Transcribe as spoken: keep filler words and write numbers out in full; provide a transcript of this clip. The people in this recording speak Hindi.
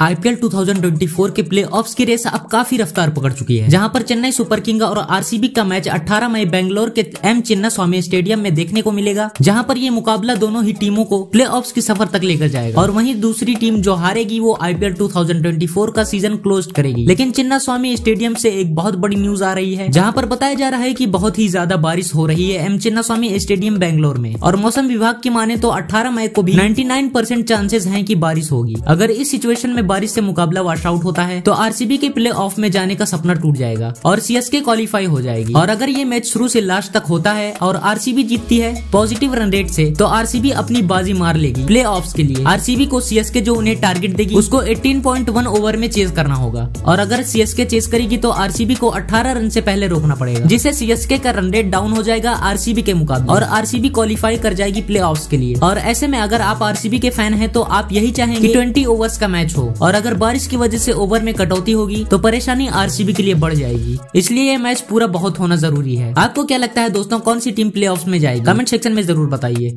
आईपीएल दो हज़ार चौबीस के प्लेऑफ्स की रेस अब काफी रफ्तार पकड़ चुकी है, जहां पर चेन्नई सुपर किंग और आरसीबी का मैच अठारह मई बेंगलोर के एम चिन्नास्वामी स्टेडियम में देखने को मिलेगा, जहां पर ये मुकाबला दोनों ही टीमों को प्लेऑफ्स की सफर तक लेकर जाएगा। और वहीं दूसरी टीम जो हारेगी वो आईपीएल दो हज़ार चौबीस का सीजन क्लोज करेगी। लेकिन चिन्नास्वामी स्टेडियम से एक बहुत बड़ी न्यूज आ रही है, जहाँ पर बताया जा रहा है की बहुत ही ज्यादा बारिश हो रही है एम चिन्नास्वामी स्टेडियम बेंगलोर में। और मौसम विभाग की माने तो अठारह मई को भी नाइन्टी नाइन परसेंट चांसेस है की बारिश होगी। अगर इस सिचुएशन में बारिश से मुकाबला वॉश आउट होता है तो आरसीबी के प्लेऑफ में जाने का सपना टूट जाएगा और सीएसके क्वालीफाई हो जाएगी। और अगर ये मैच शुरू से लास्ट तक होता है और आरसीबी जीतती है पॉजिटिव रन रेट से, तो आरसीबी अपनी बाजी मार लेगी प्लेऑफ्स के लिए। आरसीबी को सीएसके जो उन्हें टारगेट देगी उसको अठारह पॉइंट एक ओवर में चेज करना होगा, और अगर सीएसके चेज करेगी तो आरसीबी को अठारह रन से पहले रोकना पड़ेगा, जिससे सीएसके का रन रेट डाउन हो जाएगा आरसीबी के मुकाबले और आरसीबी क्वालीफाई कर जाएगी प्लेऑफ्स के लिए। और ऐसे में अगर आप आरसीबी के फैन हैं तो आप यही चाहेंगे ट्वेंटी ओवर्स का मैच हो, और अगर बारिश की वजह से ओवर में कटौती होगी तो परेशानी आरसीबी के लिए बढ़ जाएगी। इसलिए यह मैच पूरा बहुत होना जरूरी है। आपको क्या लगता है दोस्तों, कौन सी टीम प्लेऑफ्स में जाएगी? कमेंट सेक्शन में जरूर बताइए।